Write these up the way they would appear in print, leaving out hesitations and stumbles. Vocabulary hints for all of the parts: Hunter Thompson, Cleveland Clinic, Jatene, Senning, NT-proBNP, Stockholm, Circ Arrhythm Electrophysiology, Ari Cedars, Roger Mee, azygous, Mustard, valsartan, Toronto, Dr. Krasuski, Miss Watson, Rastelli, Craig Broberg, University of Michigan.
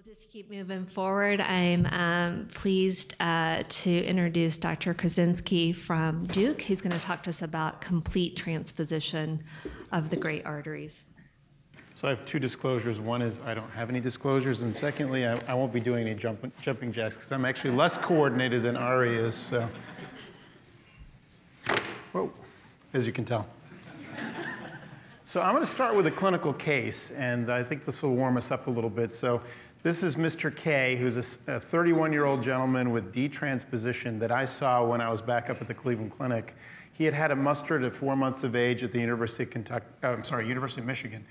We'll just keep moving forward. I'm pleased to introduce Dr. Krasuski from Duke, who's going to talk to us about complete transposition of the great arteries. So I have two disclosures. One is I don't have any disclosures, and secondly, I won't be doing any jumping jacks because I'm actually less coordinated than Ari is. So, whoa, as you can tell. So I'm going to start with a clinical case, and I think this will warm us up a little bit. So this is Mr. K, who's a 31-year-old gentleman with detransposition that I saw when I was back up at the Cleveland Clinic. He had had a mustard at 4 months of age at the University of Michigan.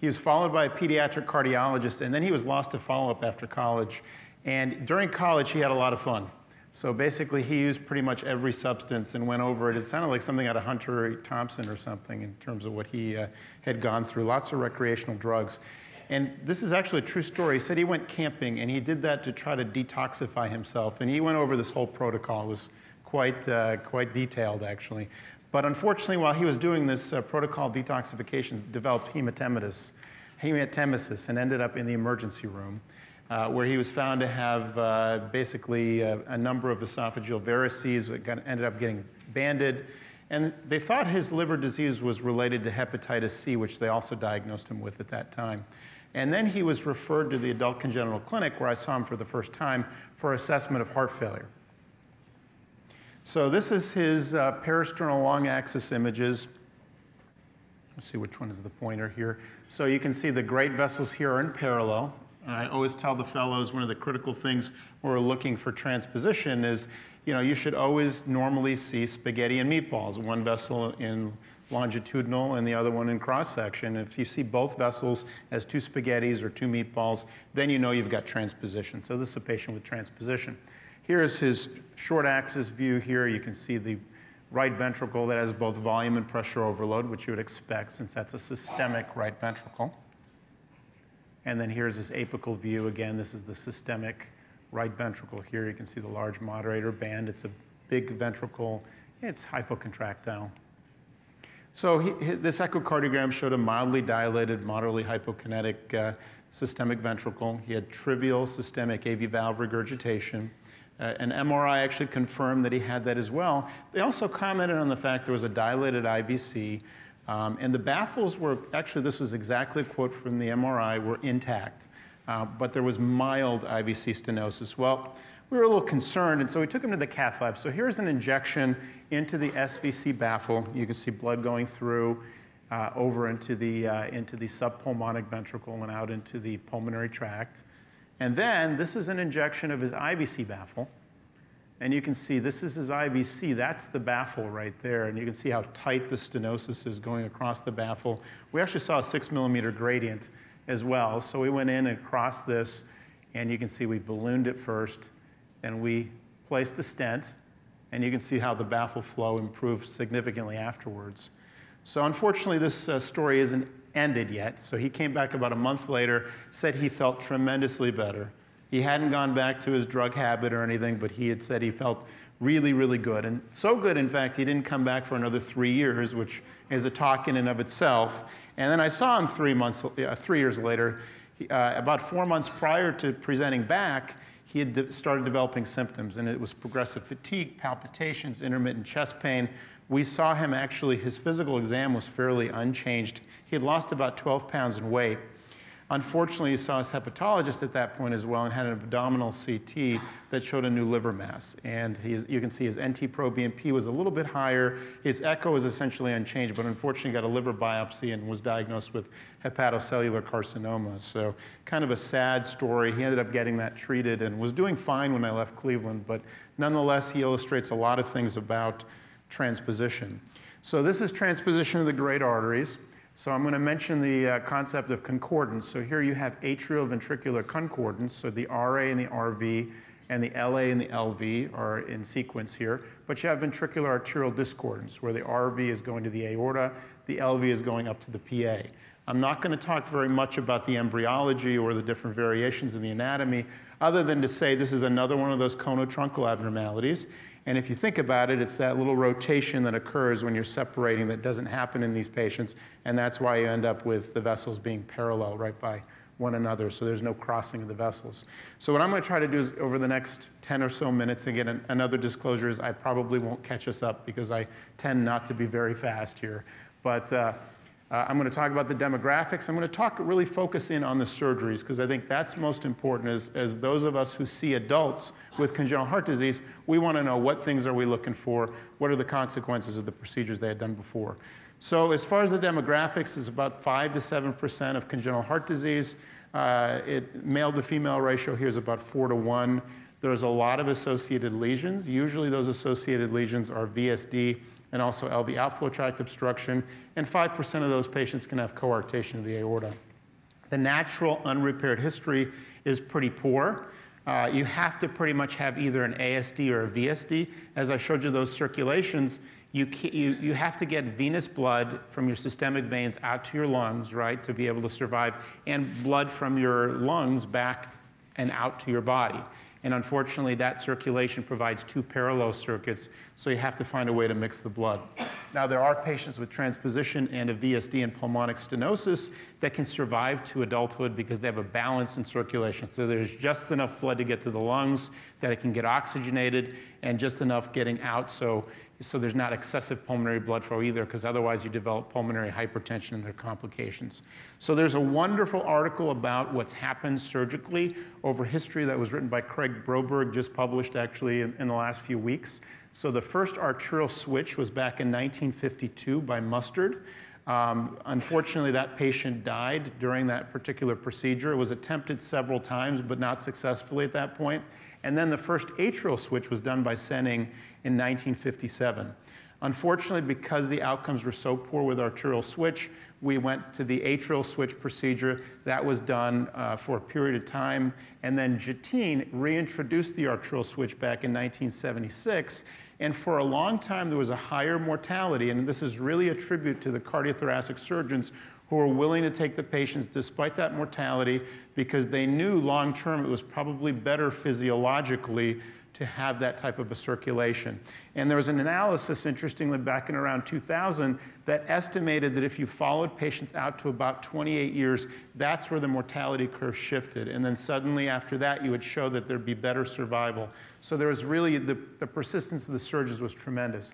He was followed by a pediatric cardiologist, and then he was lost to follow-up after college. And during college, he had a lot of fun. So basically, he used pretty much every substance and went over it. It sounded like something out of Hunter Thompson or something in terms of what he had gone through. Lots of recreational drugs. And this is actually a true story. He said he went camping, and he did that to try to detoxify himself. And he went over this whole protocol. It was quite detailed, actually. But unfortunately, while he was doing this protocol detoxification, developed hematemesis and ended up in the emergency room, where he was found to have a number of esophageal varices that ended up getting banded. And they thought his liver disease was related to hepatitis C, which they also diagnosed him with at that time. And then he was referred to the adult congenital clinic, where I saw him for the first time, for assessment of heart failure. So this is his peristernal long axis images. Let's see which one is the pointer here. So you can see the great vessels here are in parallel. And I always tell the fellows one of the critical things when we're looking for transposition is, you know, you should always normally see spaghetti and meatballs, one vessel in longitudinal and the other one in cross-section. If you see both vessels as two spaghettis or two meatballs, then you know you've got transposition. So this is a patient with transposition. Here's his short axis view here. You can see the right ventricle that has both volume and pressure overload, which you would expect since that's a systemic right ventricle. And then here's his apical view. Again, this is the systemic right ventricle here. You can see the large moderator band. It's a big ventricle. It's hypocontractile. So this echocardiogram showed a mildly dilated, moderately hypokinetic systemic ventricle. He had trivial systemic AV valve regurgitation. An MRI actually confirmed that he had that as well. They also commented on the fact there was a dilated IVC, and the baffles were, actually this was exactly a quote from the MRI, were intact, but there was mild IVC stenosis. Well, we were a little concerned, and so we took him to the cath lab. So here's an injection into the SVC baffle. You can see blood going through over into the subpulmonic ventricle and out into the pulmonary tract. And then this is an injection of his IVC baffle. And you can see this is his IVC. That's the baffle right there. And you can see how tight the stenosis is going across the baffle. We actually saw a 6 millimeter gradient as well. So we went in and crossed this. And you can see we ballooned it first. And we placed a stent. And you can see how the baffle flow improved significantly afterwards. So unfortunately, this story isn't ended yet. So he came back about a month later, said he felt tremendously better. He hadn't gone back to his drug habit or anything, but he had said he felt really, really good. And so good, in fact, he didn't come back for another 3 years, which is a talk in and of itself. And then I saw him 3 years later. About 4 months prior to presenting back, he had started developing symptoms, and it was progressive fatigue, palpitations, intermittent chest pain. We saw him actually, his physical exam was fairly unchanged. He had lost about 12 pounds in weight. Unfortunately, he saw his hepatologist at that point as well and had an abdominal CT that showed a new liver mass. And you can see his NT-proBNP was a little bit higher. His echo was essentially unchanged, but unfortunately got a liver biopsy and was diagnosed with hepatocellular carcinoma. So kind of a sad story. He ended up getting that treated and was doing fine when I left Cleveland, but nonetheless, he illustrates a lot of things about transposition. So this is transposition of the great arteries. So I'm going to mention the concept of concordance. So here you have atrioventricular concordance. So the RA and the RV and the LA and the LV are in sequence here. But you have ventricular arterial discordance, where the RV is going to the aorta, the LV is going up to the PA. I'm not going to talk very much about the embryology or the different variations in the anatomy, other than to say this is another one of those conotruncal abnormalities. And if you think about it, it's that little rotation that occurs when you're separating that doesn't happen in these patients, and that's why you end up with the vessels being parallel right by one another, so there's no crossing of the vessels. So what I'm going to try to do is over the next 10 or so minutes, again, another disclosure is I probably won't catch us up because I tend not to be very fast here. But I'm going to talk about the demographics. I'm going to really focus in on the surgeries because I think that's most important. As those of us who see adults with congenital heart disease, we want to know what things are we looking for, what are the consequences of the procedures they had done before. So as far as the demographics, it's about 5 to 7% of congenital heart disease. Male to female ratio here is about 4 to 1. There's a lot of associated lesions. Usually those associated lesions are VSD and also LV outflow tract obstruction, and 5% of those patients can have coarctation of the aorta. The natural unrepaired history is pretty poor. You have to pretty much have either an ASD or a VSD. As I showed you those circulations, you have to get venous blood from your systemic veins out to your lungs, right, to be able to survive, and blood from your lungs back and out to your body. And unfortunately, that circulation provides two parallel circuits, so you have to find a way to mix the blood. Now, there are patients with transposition and a VSD and pulmonic stenosis that can survive to adulthood because they have a balance in circulation. So there's just enough blood to get to the lungs that it can get oxygenated and just enough getting out so there's not excessive pulmonary blood flow either, because otherwise you develop pulmonary hypertension and their complications. So there's a wonderful article about what's happened surgically over history that was written by Craig Broberg, just published actually in the last few weeks. So the first arterial switch was back in 1952 by Mustard. Unfortunately, that patient died during that particular procedure. It was attempted several times, but not successfully at that point. And then the first atrial switch was done by Senning in 1957. Unfortunately, because the outcomes were so poor with arterial switch, we went to the atrial switch procedure. That was done for a period of time. And then Jatene reintroduced the arterial switch back in 1976. And for a long time, there was a higher mortality. And this is really a tribute to the cardiothoracic surgeons who were willing to take the patients despite that mortality because they knew long-term it was probably better physiologically to have that type of a circulation. And there was an analysis, interestingly, back in around 2000 that estimated that if you followed patients out to about 28 years, that's where the mortality curve shifted. And then suddenly after that, you would show that there'd be better survival. So there was really, the persistence of the surges was tremendous.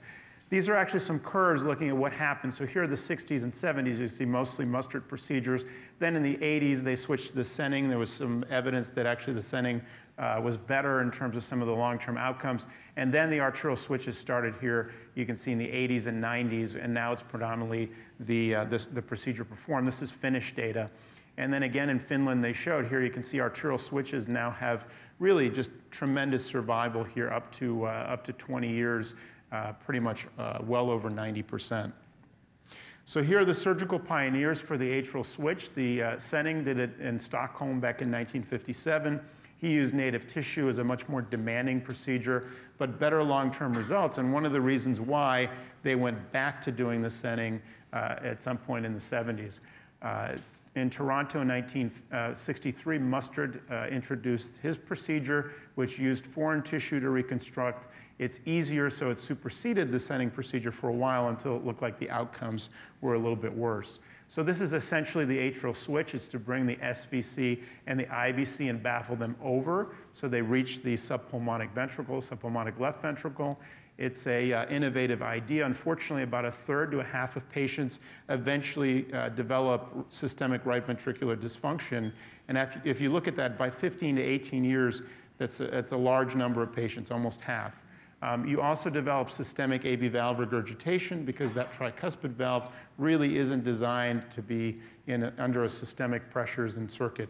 These are actually some curves looking at what happened. So here are the 60s and 70s, you see mostly Mustard procedures. Then in the 80s, they switched to the Senning. There was some evidence that actually the Senning was better in terms of some of the long-term outcomes. And then the arterial switches started here. You can see in the 80s and 90s, and now it's predominantly the procedure performed. This is Finnish data. And then again in Finland, they showed here, you can see arterial switches now have really just tremendous survival here up to 20 years. Pretty much well over 90%. So here are the surgical pioneers for the atrial switch. The Senning did it in Stockholm back in 1957. He used native tissue as a much more demanding procedure, but better long-term results. And one of the reasons why they went back to doing the Senning at some point in the 70s. In Toronto in 1963, Mustard introduced his procedure, which used foreign tissue to reconstruct. It's easier, so it superseded the Senning procedure for a while until it looked like the outcomes were a little bit worse. So this is essentially the atrial switch. It's to bring the SVC and the IVC and baffle them over so they reach the subpulmonic ventricle, subpulmonic left ventricle. It's an innovative idea. Unfortunately, about a third to a half of patients eventually develop systemic right ventricular dysfunction. And if you look at that, by 15 to 18 years, that's a large number of patients, almost half. You also develop systemic AV valve regurgitation because that tricuspid valve really isn't designed to be under a systemic pressures and circuit.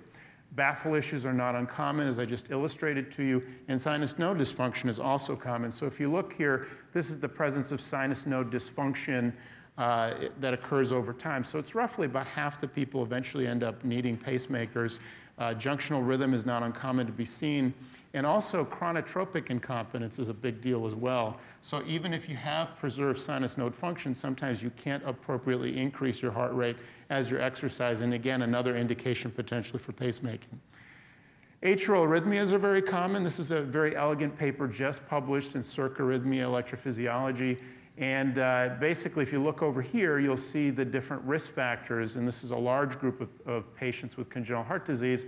Baffle issues are not uncommon, as I just illustrated to you, and sinus node dysfunction is also common. So if you look here, this is the presence of sinus node dysfunction that occurs over time. So it's roughly about half the people eventually end up needing pacemakers. Junctional rhythm is not uncommon to be seen. And also chronotropic incompetence is a big deal as well. So even if you have preserved sinus node function, sometimes you can't appropriately increase your heart rate as you're exercising. Again, another indication potentially for pacemaking. Atrial arrhythmias are very common. This is a very elegant paper just published in Circ Arrhythm Electrophysiology. And basically, if you look over here, you'll see the different risk factors. And this is a large group of patients with congenital heart disease.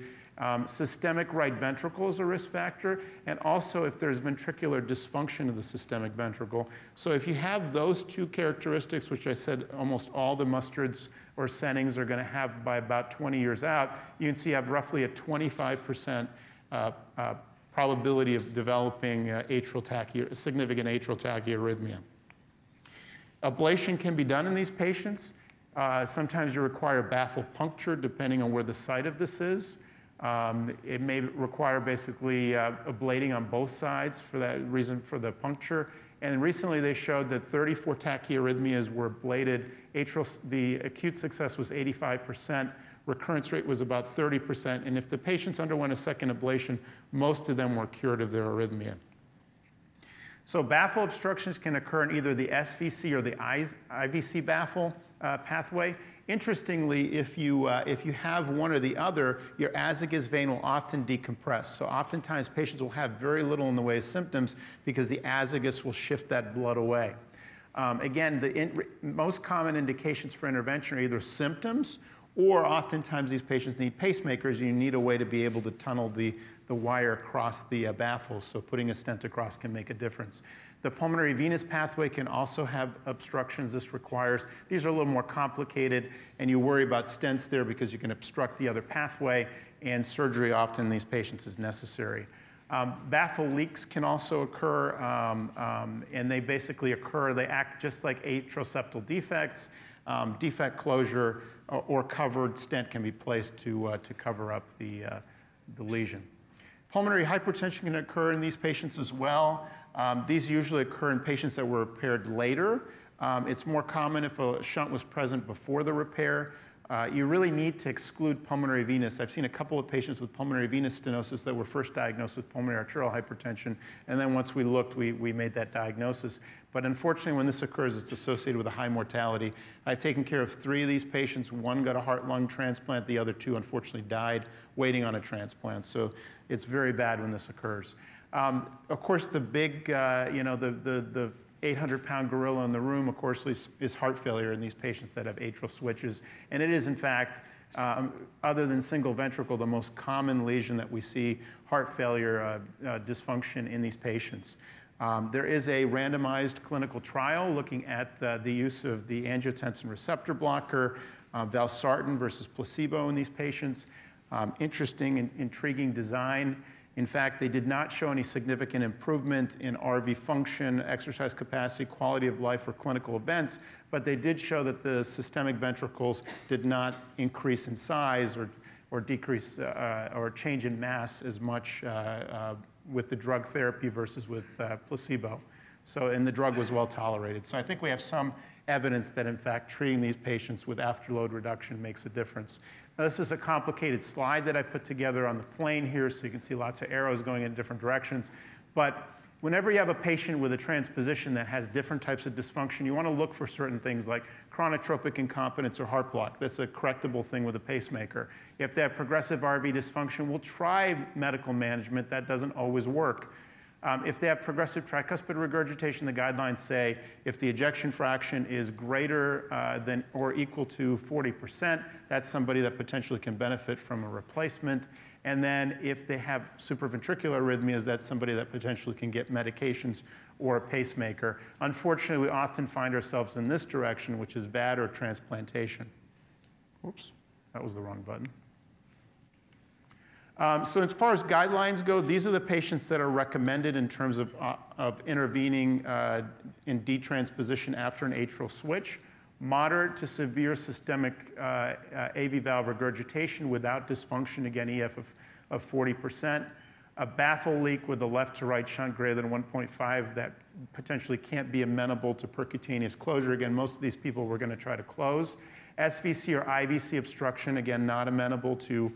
Systemic right ventricle is a risk factor, and also if there's ventricular dysfunction of the systemic ventricle. So if you have those two characteristics, which I said almost all the Mustards or Sennings are going to have by about 20 years out, you can see you have roughly a 25% probability of developing significant atrial tachyarrhythmia. Ablation can be done in these patients. Sometimes you require baffle puncture, depending on where the site of this is. It may require basically ablating on both sides for that reason for the puncture. And recently they showed that 34 tachyarrhythmias were ablated. The acute success was 85%. Recurrence rate was about 30%. And if the patients underwent a second ablation, most of them were cured of their arrhythmia. So baffle obstructions can occur in either the SVC or the IVC baffle pathway. Interestingly, if you have one or the other, your azygous vein will often decompress. So oftentimes, patients will have very little in the way of symptoms because the azygous will shift that blood away. Again, the most common indications for intervention are either symptoms or oftentimes these patients need pacemakers. You need a way to be able to tunnel the wire across the baffle, so putting a stent across can make a difference. The pulmonary venous pathway can also have obstructions. These are a little more complicated, and you worry about stents there because you can obstruct the other pathway, and surgery often in these patients is necessary. Baffle leaks can also occur, and they basically occur. They act just like atrioseptal defects. Defect closure or covered stent can be placed to cover up the lesion. Pulmonary hypertension can occur in these patients as well. These usually occur in patients that were repaired later. It's more common if a shunt was present before the repair. You really need to exclude pulmonary venous. I've seen a couple of patients with pulmonary venous stenosis that were first diagnosed with pulmonary arterial hypertension, and then once we looked, we made that diagnosis. But unfortunately, when this occurs, it's associated with a high mortality. I've taken care of 3 of these patients. 1 got a heart-lung transplant. The other 2, unfortunately, died waiting on a transplant. So it's very bad when this occurs. Of course, the big, the 800-pound gorilla in the room, of course, is heart failure in these patients that have atrial switches. And it is, in fact, other than single ventricle, the most common lesion that we see heart failure dysfunction in these patients. There is a randomized clinical trial looking at the use of the angiotensin receptor blocker, valsartan versus placebo in these patients. Interesting and intriguing design. In fact, they did not show any significant improvement in RV function, exercise capacity, quality of life, or clinical events, but they did show that the systemic ventricles did not increase in size or decrease or change in mass as much with the drug therapy versus with placebo. So, and the drug was well tolerated. So I think we have some evidence that, in fact, treating these patients with afterload reduction makes a difference. Now, this is a complicated slide that I put together on the plane here, so you can see lots of arrows going in different directions. But whenever you have a patient with a transposition that has different types of dysfunction, you want to look for certain things like chronotropic incompetence or heart block. That's a correctable thing with a pacemaker. If they have progressive RV dysfunction, we'll try medical management. That doesn't always work. If they have progressive tricuspid regurgitation, the guidelines say if the ejection fraction is greater than or equal to 40%, that's somebody that potentially can benefit from a replacement. And then if they have supraventricular arrhythmias, that's somebody that potentially can get medications or a pacemaker. Unfortunately, we often find ourselves in this direction, which is bad or transplantation. Oops, that was the wrong button. So as far as guidelines go, these are the patients that are recommended in terms of intervening in detransposition after an atrial switch. Moderate to severe systemic AV valve regurgitation without dysfunction, again, EF of 40%. A baffle leak with a left to right shunt greater than 1.5 that potentially can't be amenable to percutaneous closure. Again, most of these people we're going to try to close. SVC or IVC obstruction, again, not amenable to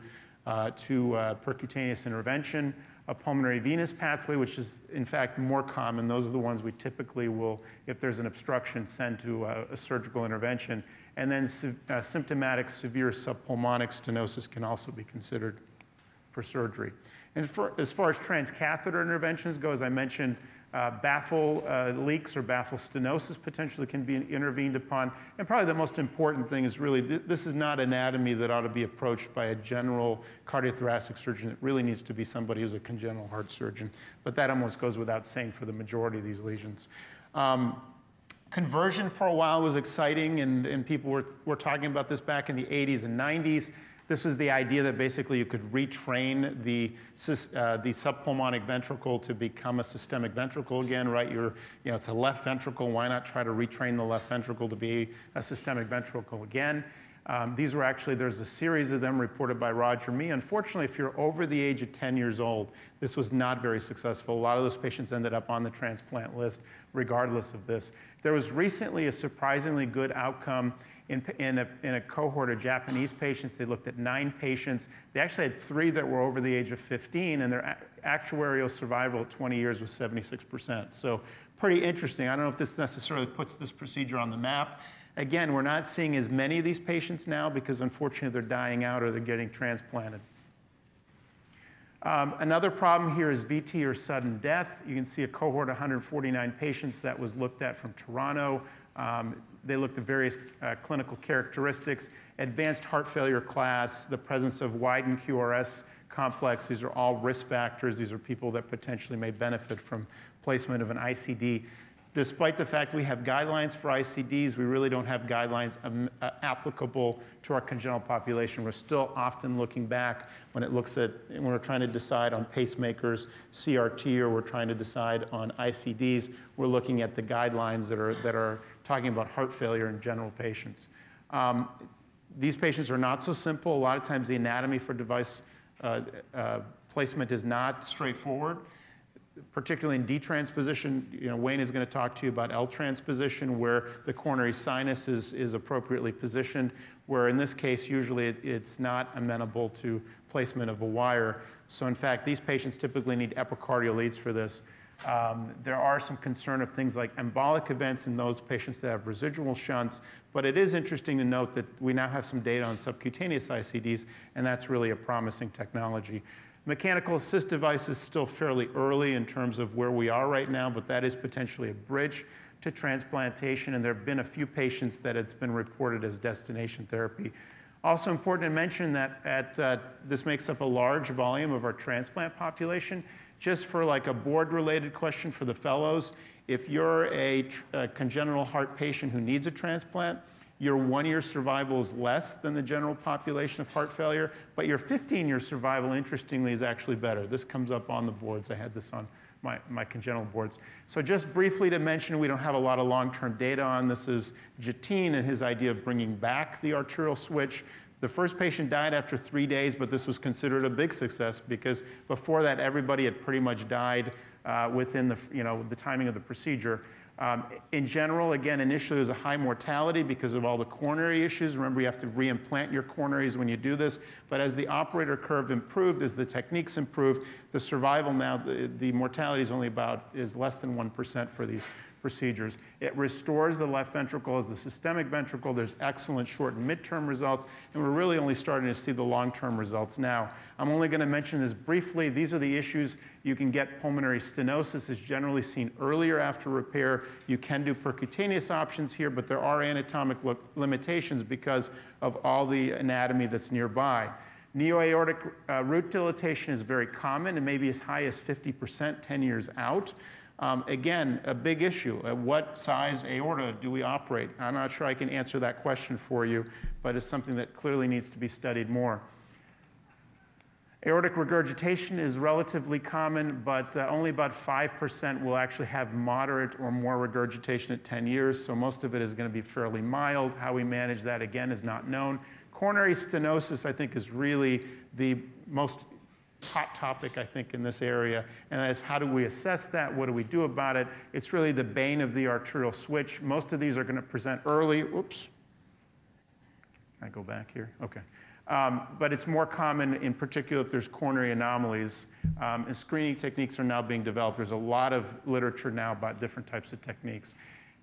percutaneous intervention, a pulmonary venous pathway, which is, in fact, more common. Those are the ones we typically will, if there's an obstruction, send to a surgical intervention. And then symptomatic severe subpulmonic stenosis can also be considered for surgery. And as far as transcatheter interventions go, as I mentioned, baffle leaks or baffle stenosis potentially can be intervened upon. And probably the most important thing is really this is not anatomy that ought to be approached by a general cardiothoracic surgeon. It really needs to be somebody who's a congenital heart surgeon. But that almost goes without saying for the majority of these lesions. Conversion for a while was exciting, and people were talking about this back in the 80s and 90s. This was the idea that basically you could retrain the subpulmonic ventricle to become a systemic ventricle again, right? It's a left ventricle. Why not try to retrain the left ventricle to be a systemic ventricle again? These were actually, there's a series of them reported by Roger Mee. Unfortunately, if you're over the age of 10 years old, this was not very successful. A lot of those patients ended up on the transplant list regardless of this. There was recently a surprisingly good outcome in a cohort of Japanese patients. They looked at 9 patients. They actually had 3 that were over the age of 15, and their actuarial survival at 20 years was 76%. So pretty interesting. I don't know if this necessarily puts this procedure on the map. Again, we're not seeing as many of these patients now because, unfortunately, they're dying out or they're getting transplanted. Another problem here is VT or sudden death. You can see a cohort of 149 patients that was looked at from Toronto. They looked at various clinical characteristics, advanced heart failure class, the presence of widened QRS complex. These are all risk factors. These are people that potentially may benefit from placement of an ICD. Despite the fact we have guidelines for ICDs, we really don't have guidelines applicable to our congenital population. We're still often looking back when we're trying to decide on pacemakers, CRT, or we're trying to decide on ICDs, we're looking at the guidelines that are talking about heart failure in general patients. These patients are not so simple. A lot of times the anatomy for device placement is not straightforward. Particularly in detransposition, Wayne is going to talk to you about L-transposition, where the coronary sinus is appropriately positioned, where in this case, usually it's not amenable to placement of a wire. So in fact, these patients typically need epicardial leads for this. There are some concern of things like embolic events in those patients that have residual shunts, but it is interesting to note that we now have some data on subcutaneous ICDs, and that's really a promising technology. Mechanical assist device is still fairly early in terms of where we are right now, but that is potentially a bridge to transplantation, and there have been a few patients that it's been reported as destination therapy. Also important to mention that this makes up a large volume of our transplant population. Just for like a board-related question for the fellows, if you're a congenital heart patient who needs a transplant, your 1-year survival is less than the general population of heart failure, but your 15-year survival, interestingly, is actually better. This comes up on the boards. I had this on my congenital boards. So just briefly to mention, we don't have a lot of long-term data on this. This is Jatene and his idea of bringing back the arterial switch. The first patient died after 3 days, but this was considered a big success because before that, everybody had pretty much died within the timing of the procedure. In general, again, initially it was a high mortality because of all the coronary issues. Remember, you have to reimplant your coronaries when you do this. But as the operator curve improved, as the techniques improved, the survival now, the mortality is only is less than 1% for these procedures. It restores the left ventricle as the systemic ventricle. There's excellent short and midterm results, and we're really only starting to see the long-term results now. I'm only going to mention this briefly. These are the issues. You can get pulmonary stenosis. It's generally seen earlier after repair. You can do percutaneous options here, but there are anatomic limitations because of all the anatomy that's nearby. Neoaortic root dilatation is very common and maybe as high as 50% 10 years out. Again, a big issue. At what size aorta do we operate? I'm not sure I can answer that question for you, but it's something that clearly needs to be studied more. Aortic regurgitation is relatively common, but only about 5% will actually have moderate or more regurgitation at 10 years, so most of it is going to be fairly mild. How we manage that, again, is not known. Coronary stenosis, I think, is really the most hot topic, I think, in this area, and that is how do we assess that? What do we do about it? It's really the bane of the arterial switch. Most of these are going to present early. Oops. Can I go back here? Okay. But it's more common, in particular, if there's coronary anomalies. And screening techniques are now being developed. There's a lot of literature now about different types of techniques.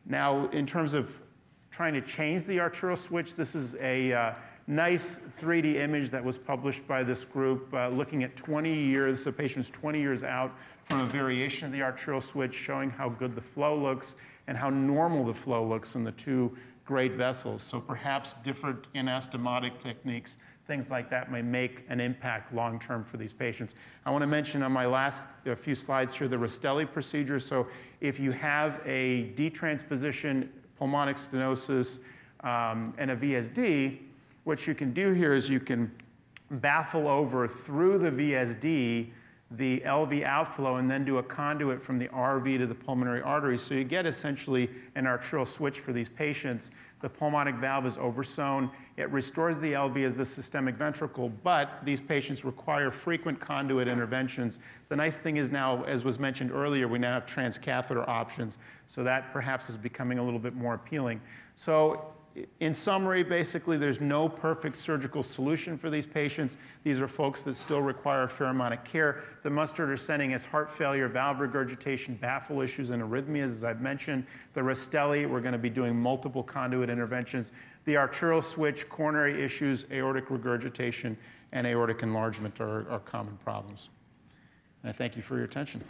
Now, in terms of trying to change the arterial switch, this is a nice 3D image that was published by this group looking at 20 years, so patients 20 years out from a variation of the arterial switch, showing how good the flow looks and how normal the flow looks in the two great vessels. So perhaps different anastomotic techniques, things like that, may make an impact long-term for these patients. I want to mention on my last few slides here the Rastelli procedure. So if you have a detransposition, pulmonic stenosis, and a VSD, what you can do here is you can baffle over through the VSD the LV outflow and then do a conduit from the RV to the pulmonary artery. So you get essentially an arterial switch for these patients. The pulmonic valve is oversewn. It restores the LV as the systemic ventricle, but these patients require frequent conduit interventions. The nice thing is now, as was mentioned earlier, we now have transcatheter options. So that perhaps is becoming a little bit more appealing. So in summary, basically, there's no perfect surgical solution for these patients. These are folks that still require a fair amount of care. The Mustard or Senning has heart failure, valve regurgitation, baffle issues, and arrhythmias, as I've mentioned. The Rastelli, we're going to be doing multiple conduit interventions. The arterial switch, coronary issues, aortic regurgitation, and aortic enlargement are common problems. And I thank you for your attention.